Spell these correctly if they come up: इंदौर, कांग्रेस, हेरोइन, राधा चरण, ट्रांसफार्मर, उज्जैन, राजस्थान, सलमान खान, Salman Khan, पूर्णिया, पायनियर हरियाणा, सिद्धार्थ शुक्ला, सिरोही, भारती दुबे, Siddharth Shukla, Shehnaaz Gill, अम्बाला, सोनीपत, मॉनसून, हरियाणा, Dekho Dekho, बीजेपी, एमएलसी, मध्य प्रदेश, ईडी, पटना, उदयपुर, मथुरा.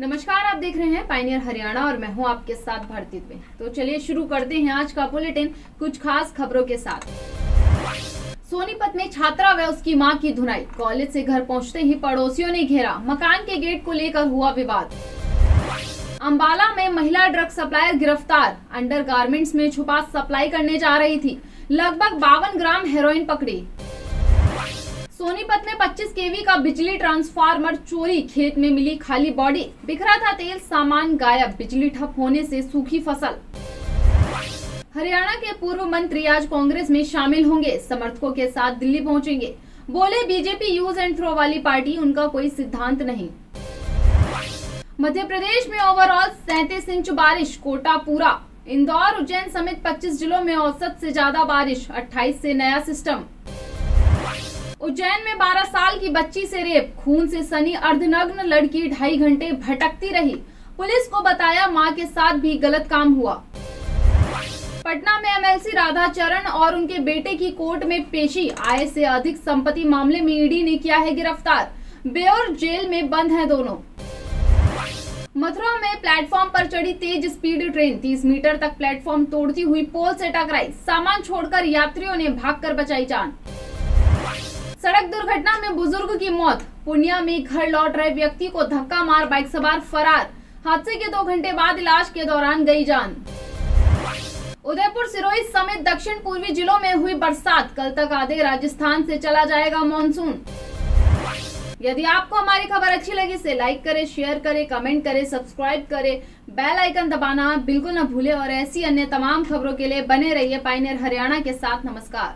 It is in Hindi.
नमस्कार, आप देख रहे हैं पायनियर हरियाणा और मैं हूं आपके साथ भारती दुबे। तो चलिए शुरू करते हैं आज का बुलेटिन कुछ खास खबरों के साथ। सोनीपत में छात्रा व उसकी मां की धुनाई, कॉलेज से घर पहुंचते ही पड़ोसियों ने घेरा, मकान के गेट को लेकर हुआ विवाद। अम्बाला में महिला ड्रग सप्लायर गिरफ्तार, अंडरगारमेंट्स में छुपा सप्लाई करने जा रही थी, लगभग 52 ग्राम हेरोइन पकड़ी। सोनीपत में 25 केवी का बिजली ट्रांसफार्मर चोरी, खेत में मिली खाली बॉडी, बिखरा था तेल, सामान गायब, बिजली ठप होने से सूखी फसल। हरियाणा के पूर्व मंत्री आज कांग्रेस में शामिल होंगे, समर्थकों के साथ दिल्ली पहुंचेंगे, बोले बीजेपी यूज एंड थ्रो वाली पार्टी, उनका कोई सिद्धांत नहीं। मध्य प्रदेश में ओवरऑल 37 इंच बारिश, कोटा पूरा, इंदौर उज्जैन समेत 25 जिलों में औसत से ज्यादा बारिश, 28 से नया सिस्टम। उज्जैन में 12 साल की बच्ची से रेप, खून से सनी अर्धनग्न लड़की 2.5 घंटे भटकती रही, पुलिस को बताया मां के साथ भी गलत काम हुआ। पटना में एमएलसी राधा चरण और उनके बेटे की कोर्ट में पेशी, आय से अधिक संपत्ति मामले में ईडी ने किया है गिरफ्तार, बेउर जेल में बंद हैं दोनों। मथुरा में प्लेटफॉर्म पर चढ़ी तेज स्पीड ट्रेन, 30 मीटर तक प्लेटफॉर्म तोड़ती हुई पोल से टकराई, सामान छोड़कर यात्रियों ने भागकर बचाई जान। सड़क दुर्घटना में बुजुर्ग की मौत, पूर्णिया में घर लौट रहे व्यक्ति को धक्का मार बाइक सवार फरार, हादसे के 2 घंटे बाद इलाज के दौरान गई जान। उदयपुर सिरोही समेत दक्षिण पूर्वी जिलों में हुई बरसात, कल तक आधे राजस्थान से चला जाएगा मॉनसून। यदि आपको हमारी खबर अच्छी लगी इसे लाइक करें, शेयर करें, कमेंट करें, सब्सक्राइब करें, बेल आइकन दबाना बिल्कुल न भूलें और ऐसी अन्य तमाम खबरों के लिए बने रहिए पायनियर हरियाणा के साथ। नमस्कार।